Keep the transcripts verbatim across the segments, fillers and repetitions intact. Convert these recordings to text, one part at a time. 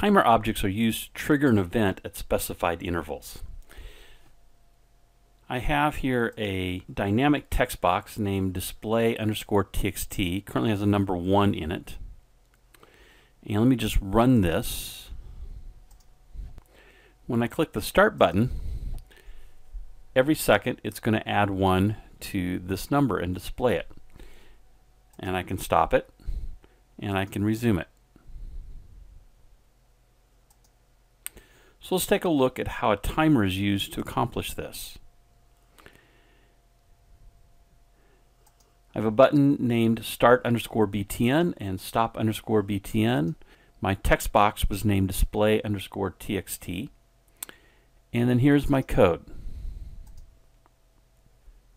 Timer objects are used to trigger an event at specified intervals. I have here a dynamic text box named display underscore txt. Currently has a number one in it. And let me just run this. When I click the start button, every second it's going to add one to this number and display it. And I can stop it and I can resume it. So let's take a look at how a timer is used to accomplish this. I have a button named start underscore btn and stop underscore btn. My text box was named display underscore txt. And then here's my code.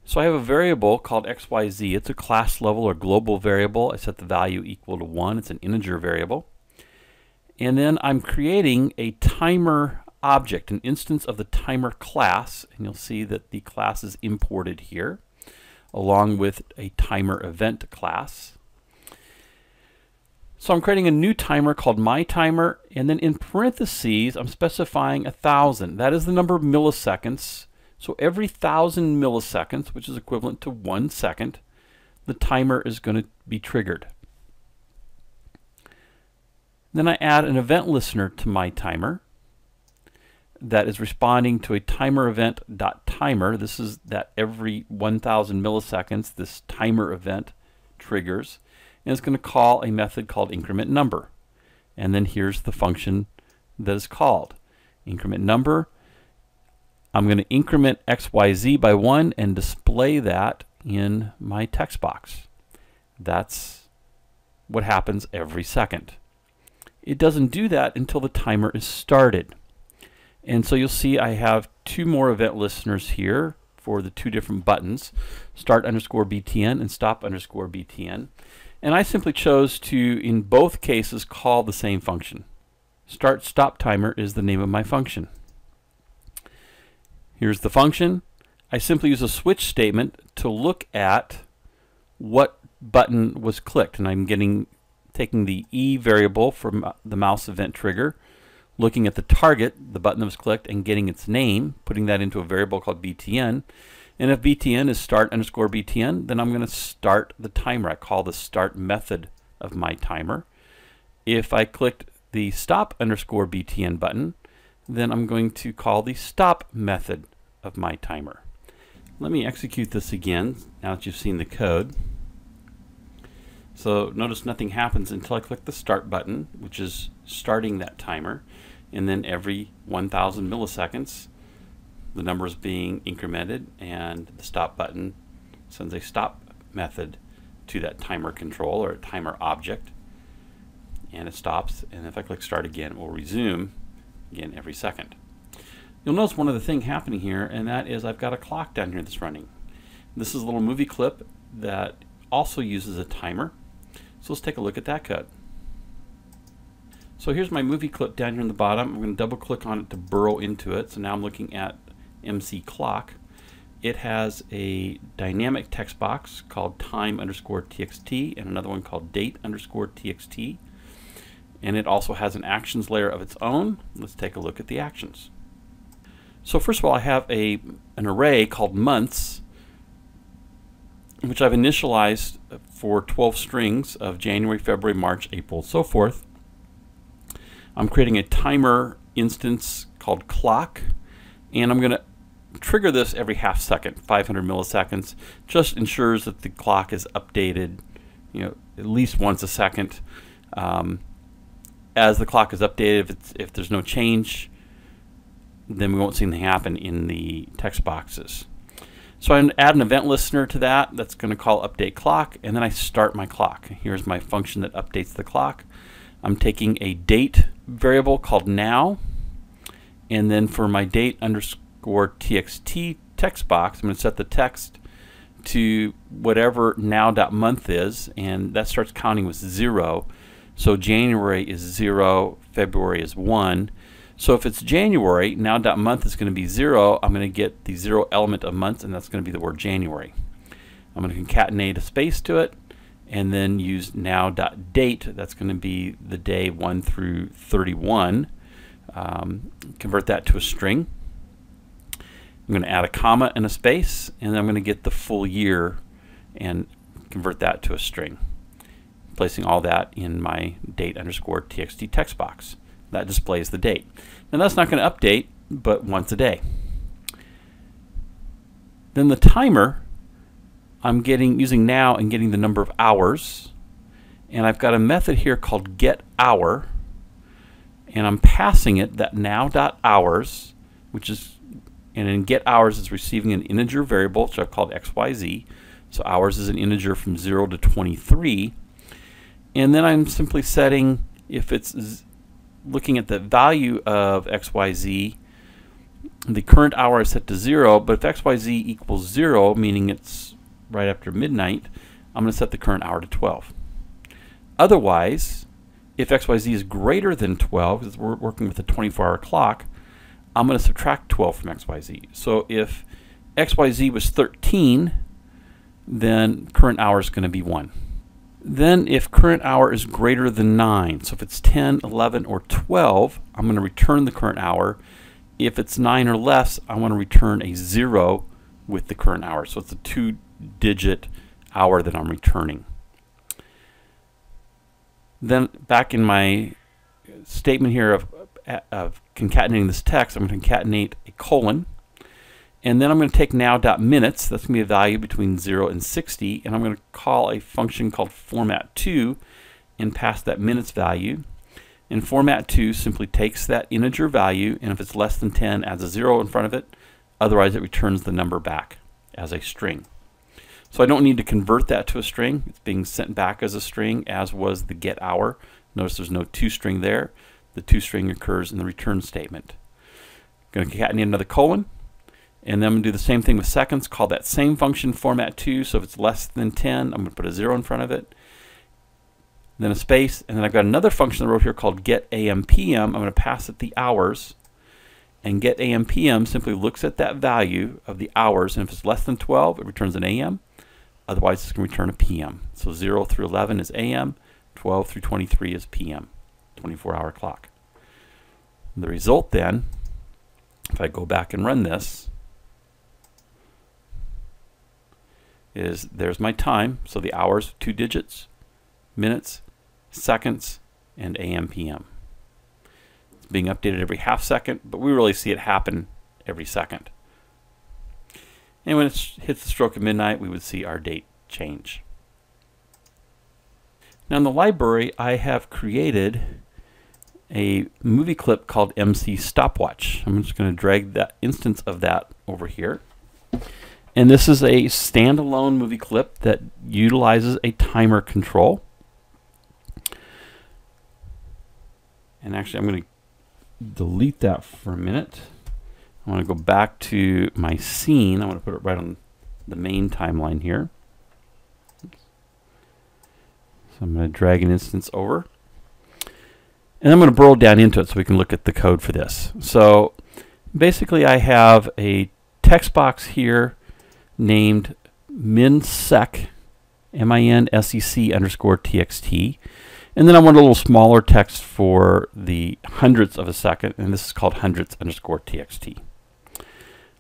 So I have a variable called X Y Z. It's a class level or global variable. I set the value equal to one. It's an integer variable. And then I'm creating a timer object, an instance of the timer class. And you'll see that the class is imported here, along with a timer event class. So I'm creating a new timer called my timer. And then in parentheses, I'm specifying one thousand. That is the number of milliseconds. So every thousand milliseconds, which is equivalent to one second, the timer is going to be triggered. Then I add an event listener to my timer that is responding to a timer event.timer. This is that every one thousand milliseconds this timer event triggers. And it's going to call a method called increment number. And then here's the function that is called increment number. I'm going to increment X Y Z by one and display that in my text box. That's what happens every second. It doesn't do that until the timer is started. And so you'll see I have two more event listeners here for the two different buttons, start underscore btn and stop underscore btn. And I simply chose to, in both cases, call the same function. Start stop timer is the name of my function. Here's the function. I simply use a switch statement to look at what button was clicked, and I'm getting taking the E variable from the mouse event trigger, looking at the target, the button that was clicked, and getting its name, putting that into a variable called btn. And if btn is start underscore btn, then I'm going to start the timer. I call the start method of my timer. If I clicked the stop underscore btn button, then I'm going to call the stop method of my timer. Let me execute this again now that you've seen the code. So notice nothing happens until I click the start button, which is starting that timer. And then every one thousand milliseconds, the number is being incremented, and the stop button sends a stop method to that timer control or a timer object. And it stops. And if I click start again, it will resume again every second. You'll notice one other thing happening here, and that is I've got a clock down here that's running. This is a little movie clip that also uses a timer. So let's take a look at that code. So here's my movie clip down here in the bottom. I'm going to double click on it to burrow into it. So now I'm looking at M C Clock. It has a dynamic text box called time underscore txt and another one called date underscore txt. And it also has an actions layer of its own. Let's take a look at the actions. So first of all, I have a, an array called months, which I've initialized for twelve strings of January, February, March, April, so forth. I'm creating a timer instance called clock, and I'm going to trigger this every half second, five hundred milliseconds. Just ensures that the clock is updated, you know, at least once a second. Um, as the clock is updated, if, it's, if there's no change, then we won't see anything happen in the text boxes. So I add an event listener to that that's going to call update clock, and then I start my clock. Here's my function that updates the clock. I'm taking a date variable called now, and then for my date underscore txt text box, I'm going to set the text to whatever now.month is, and that starts counting with zero. So January is zero, February is one. So if it's January, now.month is going to be zero. I'm going to get the zero element of months, and that's going to be the word January. I'm going to concatenate a space to it, and then use now.date. That's going to be the day one through thirty-one. Um, convert that to a string. I'm going to add a comma and a space, and then I'm going to get the full year and convert that to a string, placing all that in my date underscore txt text box. That displays the date. Now that's not going to update but once a day. Then the timer, I'm getting using now and getting the number of hours, and I've got a method here called getHour, and I'm passing it that now.hours, which is, and in getHours is receiving an integer variable, which I've called X Y Z. So hours is an integer from zero to twenty-three, and then I'm simply setting, if it's looking at the value of X Y Z, the current hour is set to zero, but if X Y Z equals zero, meaning it's right after midnight, I'm going to set the current hour to twelve. Otherwise, if X Y Z is greater than twelve, because we're working with a twenty-four hour clock, I'm going to subtract twelve from X Y Z. So if X Y Z was thirteen, then current hour is going to be one. Then if current hour is greater than nine, so if it's ten, eleven, or twelve, I'm going to return the current hour. If it's nine or less, I want to return a zero with the current hour. So it's a two-digit hour that I'm returning. Then back in my statement here of, of concatenating this text, I'm going to concatenate a colon. And then I'm going to take now.minutes, that's going to be a value between zero and sixty, and I'm going to call a function called format two and pass that minutes value. And format two simply takes that integer value, and if it's less than ten, adds a zero in front of it. Otherwise, it returns the number back as a string. So I don't need to convert that to a string. It's being sent back as a string, as was the get hour. Notice there's no toString there. The toString occurs in the return statement. I'm going to concatenate another colon. And then I'm going to do the same thing with seconds, call that same function format two, so if it's less than ten, I'm going to put a zero in front of it, then a space, and then I've got another function that I wrote here called getAMPM. I'm going to pass it the hours, and getAMPM simply looks at that value of the hours, and if it's less than twelve, it returns an A M, otherwise it's going to return a P M. So zero through eleven is A M, twelve through twenty-three is P M, twenty-four hour clock. The result then, if I go back and run this, is there's my time, so the hours, two digits, minutes, seconds, and A M P M. It's being updated every half second, but we really see it happen every second. And when it hits the stroke of midnight, we would see our date change. Now in the library, I have created a movie clip called M C Stopwatch. I'm just going to drag that instance of that over here. And this is a standalone movie clip that utilizes a timer control. And actually, I'm going to delete that for a minute. I want to go back to my scene. I want to put it right on the main timeline here. So I'm going to drag an instance over. And I'm going to burrow down into it so we can look at the code for this. So basically, I have a text box here named minsec, M I N S E C underscore T X T. And then I want a little smaller text for the hundredths of a second, and this is called hundredths underscore T X T.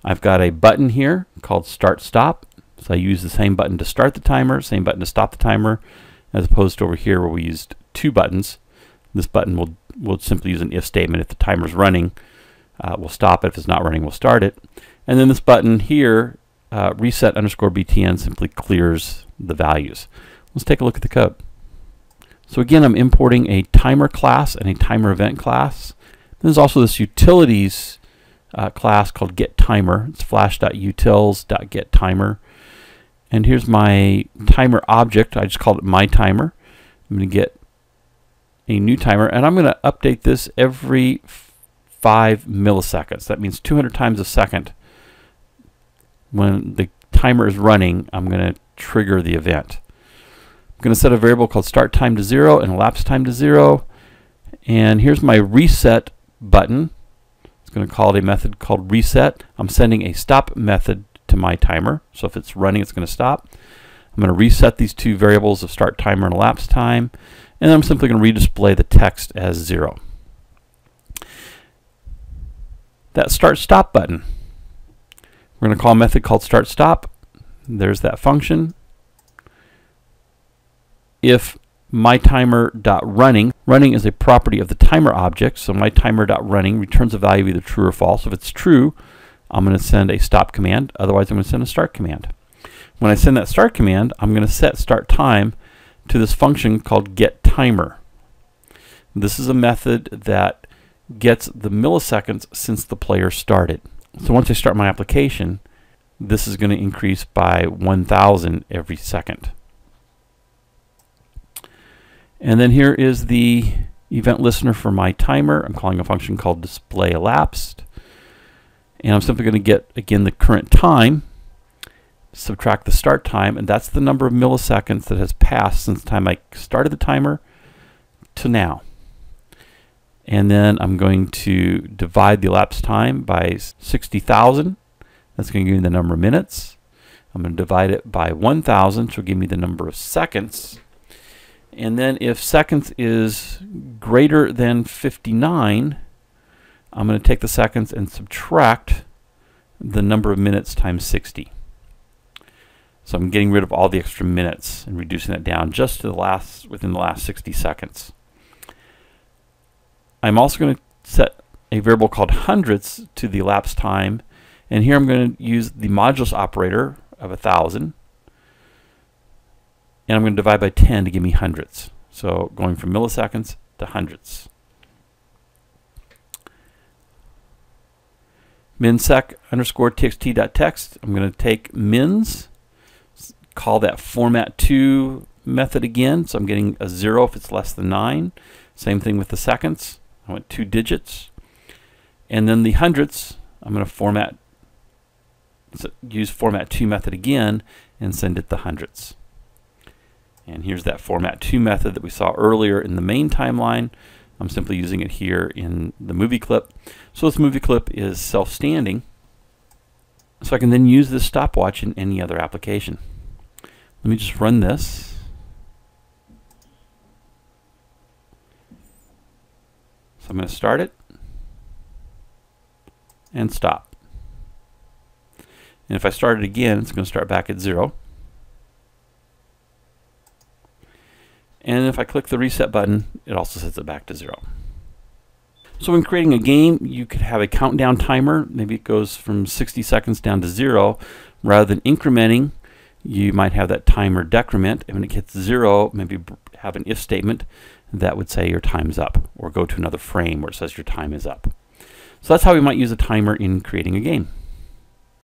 I've got a button here called start stop. So I use the same button to start the timer, same button to stop the timer, as opposed to over here where we used two buttons. This button will, will simply use an if statement. If the timer's running, uh, we'll stop it. If it's not running, we'll start it. And then this button here, Uh, reset underscore B T N, simply clears the values. Let's take a look at the code. So again, I'm importing a timer class and a timer event class. There's also this utilities uh, class called getTimer. It's flash.utils.getTimer. And here's my timer object. I just called it my timer. I'm going to get a new timer, and I'm going to update this every five milliseconds. That means two hundred times a second. When the timer is running, I'm going to trigger the event. I'm going to set a variable called start time to zero and elapsed time to zero. And here's my reset button. It's going to call it a method called reset. I'm sending a stop method to my timer. So if it's running, it's going to stop. I'm going to reset these two variables of start timer and elapsed time, and I'm simply going to redisplay the text as zero. That start stop button, we're going to call a method called start stop. There's that function. If myTimer.running, running is a property of the timer object, so myTimer.running returns a value either true or false. If it's true, I'm going to send a stop command, otherwise I'm going to send a start command. When I send that start command, I'm going to set start time to this function called getTimer. This is a method that gets the milliseconds since the player started. So once I start my application, this is going to increase by one thousand every second. And then here is the event listener for my timer. I'm calling a function called display elapsed. And I'm simply going to get, again, the current time, subtract the start time, and that's the number of milliseconds that has passed since the time I started the timer to now. And then I'm going to divide the elapsed time by sixty thousand. That's going to give me the number of minutes. I'm going to divide it by one thousand, which will give me the number of seconds. And then if seconds is greater than fifty-nine, I'm going to take the seconds and subtract the number of minutes times sixty. So I'm getting rid of all the extra minutes and reducing that down just to the last, within the last sixty seconds. I'm also going to set a variable called hundredths to the elapsed time, and here I'm going to use the modulus operator of one thousand. And I'm going to divide by ten to give me hundredths. So going from milliseconds to hundredths. minsec underscore txt dot text. I'm going to take mins, call that format two method again. So I'm getting a zero if it's less than nine. Same thing with the seconds. I want two digits. And then the hundredths, I'm going to format, use format two method again and send it the hundredths. And here's that format two method that we saw earlier in the main timeline. I'm simply using it here in the movie clip. So this movie clip is self-standing, so I can then use this stopwatch in any other application. Let me just run this. So I'm going to start it and stop. And if I start it again, it's going to start back at zero. And if I click the reset button, it also sets it back to zero. So when creating a game, you could have a countdown timer. Maybe it goes from sixty seconds down to zero. Rather than incrementing, you might have that timer decrement. And when it hits zero, maybe have an if statement that would say your time's up, or go to another frame where it says your time is up. So that's how we might use a timer in creating a game.